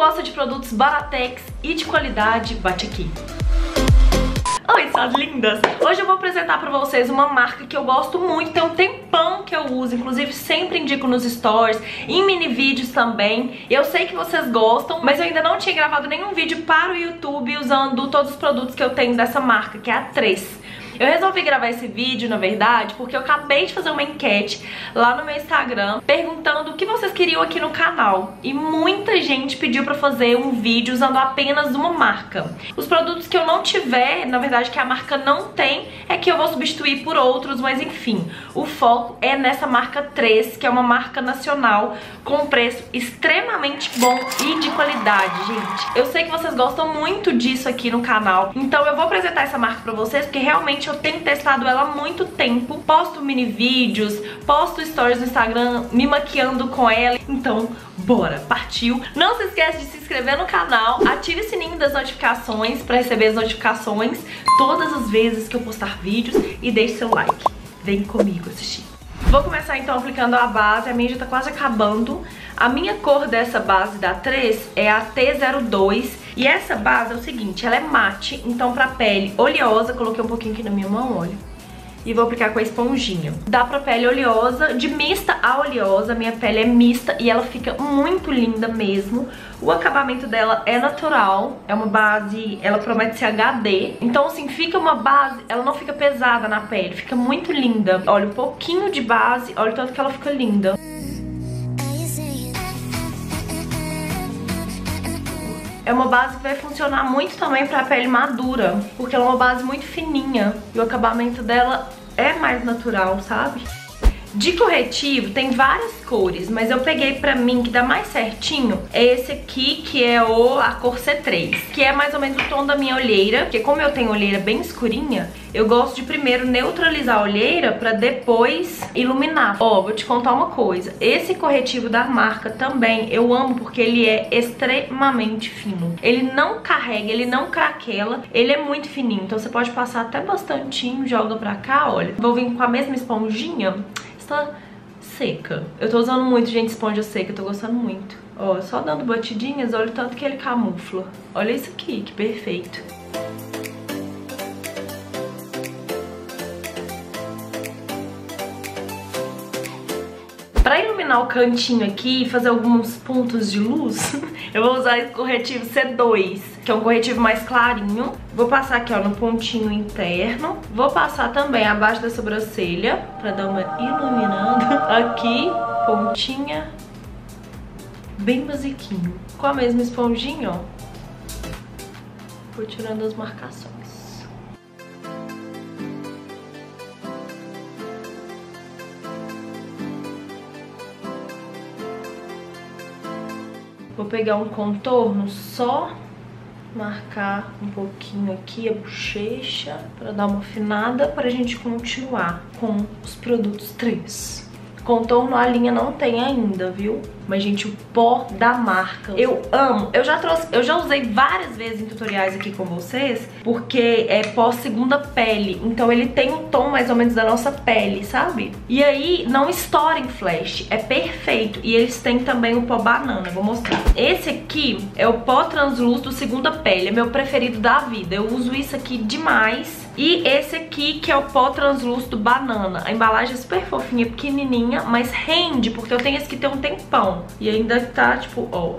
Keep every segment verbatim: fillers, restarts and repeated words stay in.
gosta de produtos baratex e de qualidade, bate aqui. Oi, suas lindas! Hoje eu vou apresentar pra vocês uma marca que eu gosto muito, tem um tempão que eu uso, inclusive sempre indico nos stories, em mini vídeos também. Eu sei que vocês gostam, mas eu ainda não tinha gravado nenhum vídeo para o YouTube usando todos os produtos que eu tenho dessa marca, que é a Trezz. Eu resolvi gravar esse vídeo, na verdade, porque eu acabei de fazer uma enquete lá no meu Instagram, perguntando o que vocês queriam aqui no canal. E muita gente pediu pra fazer um vídeo usando apenas uma marca. Os produtos que eu não tiver, na verdade, que a marca não tem, é que eu vou substituir por outros, mas enfim. O foco é nessa marca Trezz, que é uma marca nacional com preço extremamente bom e de qualidade, gente. Eu sei que vocês gostam muito disso aqui no canal, então eu vou apresentar essa marca pra vocês, porque realmente eu Eu tenho testado ela há muito tempo, posto mini vídeos, posto stories no Instagram, me maquiando com ela. Então, bora, partiu! Não se esquece de se inscrever no canal, ative o sininho das notificações para receber as notificações todas as vezes que eu postar vídeos e deixe seu like. Vem comigo assistir. Vou começar então aplicando a base, a minha já tá quase acabando. A minha cor dessa base da Trezz é a T zero dois. E essa base é o seguinte, ela é mate, então pra pele oleosa, coloquei um pouquinho aqui na minha mão, olha. E vou aplicar com a esponjinha. Dá pra pele oleosa, de mista a oleosa, minha pele é mista e ela fica muito linda mesmo. O acabamento dela é natural, é uma base, ela promete ser H D. Então assim, fica uma base, ela não fica pesada na pele, fica muito linda. Olha, um pouquinho de base, olha o tanto que ela fica linda. É uma base que vai funcionar muito também pra pele madura, porque ela é uma base muito fininha e o acabamento dela é mais natural, sabe? De corretivo tem várias cores, mas eu peguei pra mim que dá mais certinho é esse aqui, que é o, a cor C três, que é mais ou menos o tom da minha olheira, porque como eu tenho olheira bem escurinha, eu gosto de primeiro neutralizar a olheira pra depois iluminar. Ó, vou te contar uma coisa, esse corretivo da marca também eu amo porque ele é extremamente fino. Ele não carrega, ele não craquela, ele é muito fininho, então você pode passar até bastantinho, joga pra cá, olha. Vou vir com a mesma esponjinha, está seca. Eu tô usando muito, gente, esponja seca, eu tô gostando muito. Ó, só dando batidinhas, olha o tanto que ele camufla. Olha isso aqui, que perfeito. Pra iluminar o cantinho aqui e fazer alguns pontos de luz, eu vou usar esse corretivo C dois, que é um corretivo mais clarinho. Vou passar aqui, ó, no pontinho interno. Vou passar também abaixo da sobrancelha, pra dar uma iluminada. Aqui, pontinha, bem basiquinho. Com a mesma esponjinha, ó, vou tirando as marcações. Vou pegar um contorno, só marcar um pouquinho aqui a bochecha pra dar uma afinada pra gente continuar com os produtos Trezz. Contorno a linha não tem ainda, viu? Mas, gente, o pó da marca eu amo. Eu já trouxe, eu já usei várias vezes em tutoriais aqui com vocês, porque é pó segunda pele. Então ele tem um tom mais ou menos da nossa pele, sabe? E aí não estoura em flash, é perfeito. E eles têm também o pó banana, vou mostrar. Esse aqui é o pó translúcido segunda pele, é meu preferido da vida. Eu uso isso aqui demais. E esse aqui, que é o pó translúcido banana. A embalagem é super fofinha, pequenininha, mas rende, porque eu tenho esse que tem um tempão. E ainda tá, tipo, ó,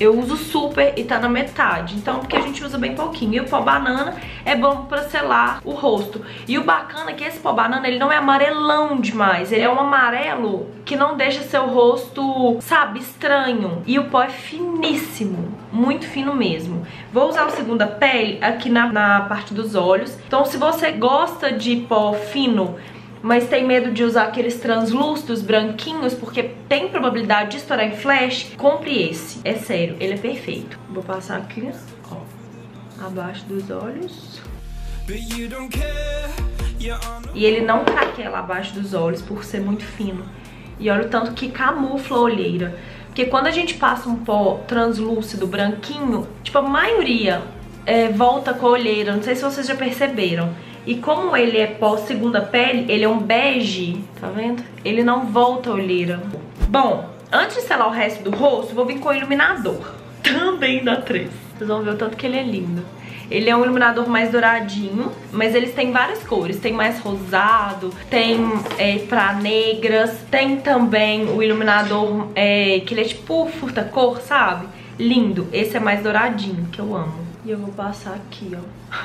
eu uso super e tá na metade. Então, porque a gente usa bem pouquinho. E o pó banana é bom pra selar o rosto. E o bacana é que esse pó banana, ele não é amarelão demais. Ele é um amarelo que não deixa seu rosto, sabe, estranho. E o pó é finíssimo, muito fino mesmo. Vou usar o segunda pele aqui na, na parte dos olhos. Então, se você gosta de pó fino, mas tem medo de usar aqueles translúcidos branquinhos, porque tem probabilidade de estourar em flash, compre esse. É sério, ele é perfeito. Vou passar aqui, ó, abaixo dos olhos. E ele não craquela abaixo dos olhos, por ser muito fino. E olha o tanto que camufla a olheira. Porque quando a gente passa um pó translúcido branquinho, tipo, a maioria é, volta com a olheira. Não sei se vocês já perceberam. E como ele é pó segunda pele, ele é um bege, tá vendo? Ele não volta a olheira. Bom, antes de selar o resto do rosto, vou vir com o iluminador. também da Trezz. Vocês vão ver o tanto que ele é lindo. Ele é um iluminador mais douradinho, mas eles têm várias cores. Tem mais rosado, tem é, pra negras, tem também o iluminador é, que ele é tipo furta-cor, sabe? Lindo. Esse é mais douradinho, que eu amo. E eu vou passar aqui, ó.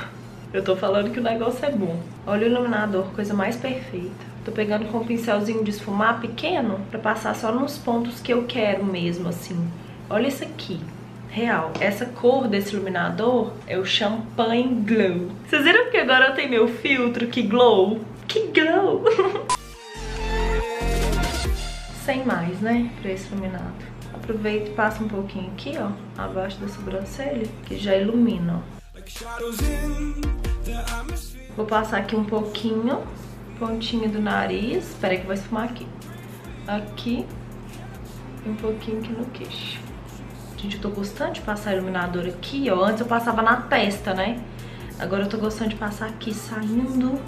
Eu tô falando que o negócio é bom. Olha o iluminador, coisa mais perfeita. Tô pegando com um pincelzinho de esfumar pequeno pra passar só nos pontos que eu quero mesmo, assim. Olha isso aqui. Real. Essa cor desse iluminador é o Champagne Glow. Vocês viram que agora eu tenho meu filtro que glow? Que glow! Sem mais, né? Pra esse iluminado. Aproveita e passa um pouquinho aqui, ó. Abaixo da sobrancelha, que já ilumina, ó. Vou passar aqui um pouquinho, pontinha do nariz. Espera aí que vai esfumar aqui. Aqui e um pouquinho aqui no queixo. Gente, eu tô gostando de passar iluminador aqui, ó. Antes eu passava na testa, né? Agora eu tô gostando de passar aqui, saindo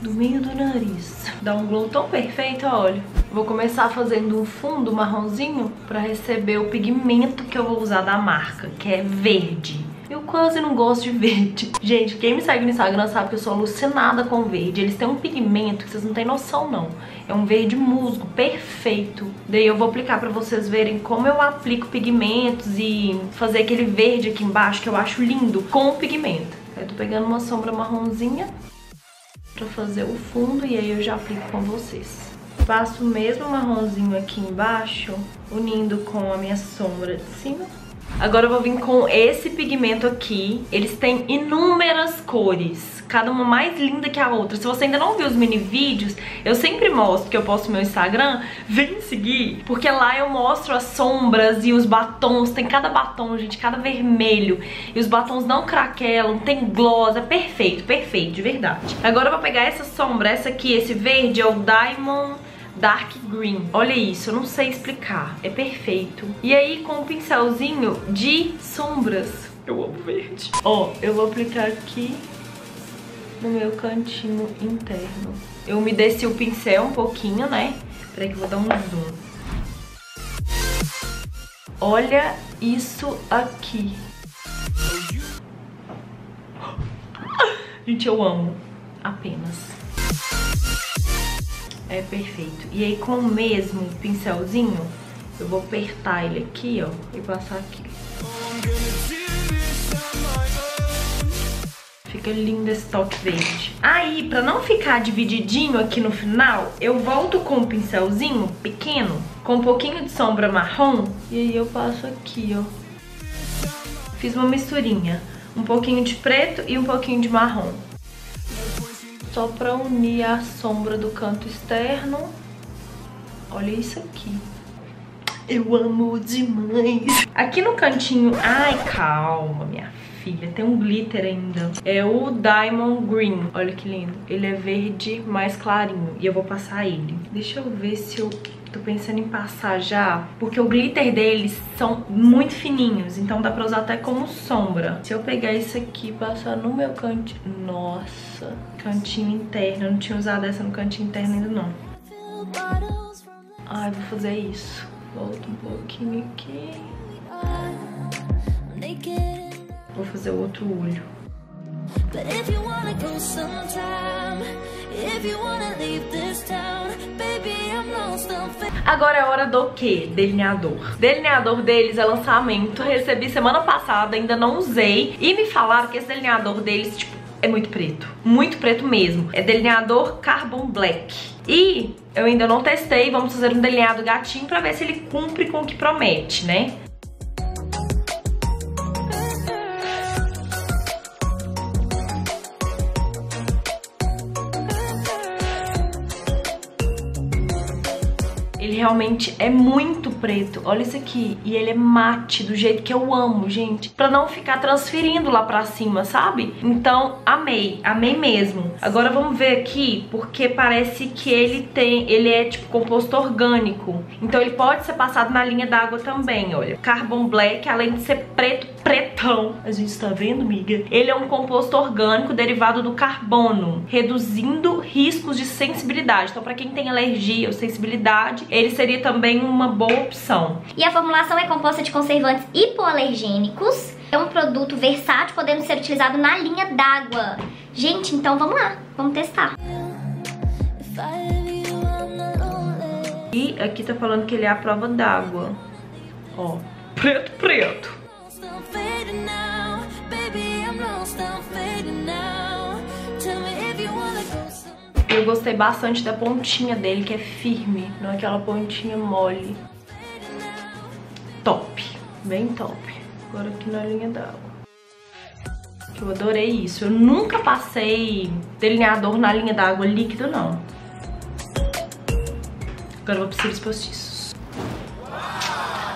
do meio do nariz. Dá um glow tão perfeito, olha. Vou começar fazendo um fundo marronzinho pra receber o pigmento que eu vou usar da marca, que é verde. Eu quase não gosto de verde. Gente, quem me segue no Instagram sabe que eu sou alucinada com verde. Eles têm um pigmento que vocês não têm noção, não. É um verde musgo, perfeito. Daí eu vou aplicar pra vocês verem como eu aplico pigmentos e fazer aquele verde aqui embaixo que eu acho lindo com o pigmento. Eu tô pegando uma sombra marronzinha pra fazer o fundo e aí eu já aplico com vocês. Passo o mesmo marronzinho aqui embaixo, unindo com a minha sombra de cima. Agora eu vou vir com esse pigmento aqui. Eles têm inúmeras cores, cada uma mais linda que a outra. Se você ainda não viu os mini vídeos, eu sempre mostro que eu posto no meu Instagram. Vem seguir, porque lá eu mostro as sombras e os batons. Tem cada batom, gente, cada vermelho. E os batons não craquelam, tem gloss, é perfeito, perfeito, de verdade. Agora eu vou pegar essa sombra, essa aqui, esse verde é o Diamond Dark Green. Olha isso, eu não sei explicar. É perfeito. E aí, com um pincelzinho de sombras. Eu amo verde. Ó, eu vou aplicar aqui no meu cantinho interno. Eu umedeci o pincel um pouquinho, né? Peraí que eu vou dar um zoom. Olha isso aqui. Gente, eu amo. Apenas. É perfeito. E aí com o mesmo pincelzinho, eu vou apertar ele aqui, ó, e passar aqui. Fica lindo esse toque verde. Aí, pra não ficar divididinho aqui no final, eu volto com um pincelzinho pequeno, com um pouquinho de sombra marrom, e aí eu passo aqui, ó. Fiz uma misturinha, um pouquinho de preto e um pouquinho de marrom. Só pra unir a sombra do canto externo. Olha isso aqui. Eu amo demais. Aqui no cantinho... Ai, calma, minha filha. Tem um glitter ainda. É o Diamond Green. Olha que lindo. Ele é verde mais clarinho. E eu vou passar ele. Deixa eu ver se eu... Tô pensando em passar já, porque o glitter deles são muito fininhos, então dá pra usar até como sombra. Se eu pegar isso aqui e passar no meu cantinho... Nossa, cantinho interno. Eu não tinha usado essa no cantinho interno ainda, não. Ai, vou fazer isso. Volto um pouquinho aqui. Vou fazer o outro olho. Agora é hora do que? Delineador. Delineador deles é lançamento. Recebi semana passada, ainda não usei. E me falaram que esse delineador deles, tipo, é muito preto. Muito preto mesmo. É delineador Carbon Black. E eu ainda não testei. Vamos fazer um delineado gatinho pra ver se ele cumpre com o que promete, né? Ele realmente é muito preto. Olha isso aqui. E ele é mate, do jeito que eu amo, gente. Pra não ficar transferindo lá pra cima, sabe? Então, amei. Amei mesmo. Agora vamos ver aqui, porque parece que ele tem... Ele é, tipo, composto orgânico. Então ele pode ser passado na linha d'água também, olha. Carbon Black, além de ser preto, pretão. A gente tá vendo, miga? Ele é um composto orgânico derivado do carbono, reduzindo riscos de sensibilidade. Então, pra quem tem alergia ou sensibilidade... Ele seria também uma boa opção. E a formulação é composta de conservantes hipoalergênicos. É um produto versátil, podendo ser utilizado na linha d'água. Gente, então vamos lá, vamos testar. E aqui tá falando que ele é à prova d'água. Ó, preto, preto. Eu gostei bastante da pontinha dele, que é firme, não é aquela pontinha mole. Top, bem top. Agora aqui na linha d'água. Eu adorei isso. Eu nunca passei delineador na linha d'água líquido, não. Agora eu vou para os cílios postiços.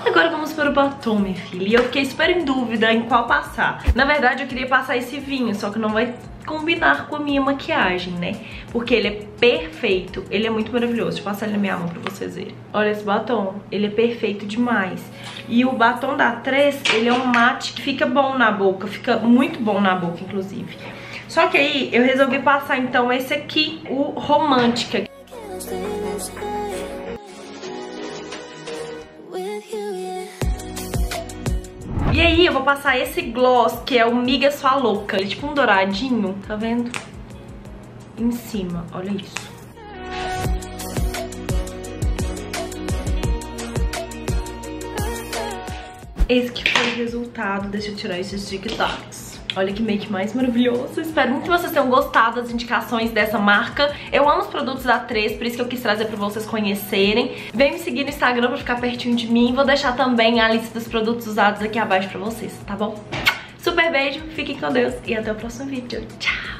Agora vamos para o batom, minha filha. E eu fiquei super em dúvida em qual passar. Na verdade, eu queria passar esse vinho, só que não vai combinar com a minha maquiagem, né? Porque ele é perfeito, ele é muito maravilhoso. Deixa eu passar ele na minha mão pra vocês verem. Olha esse batom, ele é perfeito demais. E o batom da Trezz, ele é um mate que fica bom na boca, fica muito bom na boca, inclusive. Só que aí eu resolvi passar então esse aqui, o Romântica. E aí eu vou passar esse gloss, que é o Miga Sua Louca. Ele é tipo um douradinho, tá vendo? Em cima, olha isso. Esse que foi o resultado. Deixa eu tirar esses tic-tacs. Olha que make mais maravilhoso. Espero muito que vocês tenham gostado das indicações dessa marca. Eu amo os produtos da Trezz, por isso que eu quis trazer pra vocês conhecerem. Vem me seguir no Instagram pra ficar pertinho de mim. Vou deixar também a lista dos produtos usados aqui abaixo pra vocês, tá bom? Super beijo, fiquem com Deus e até o próximo vídeo. Tchau!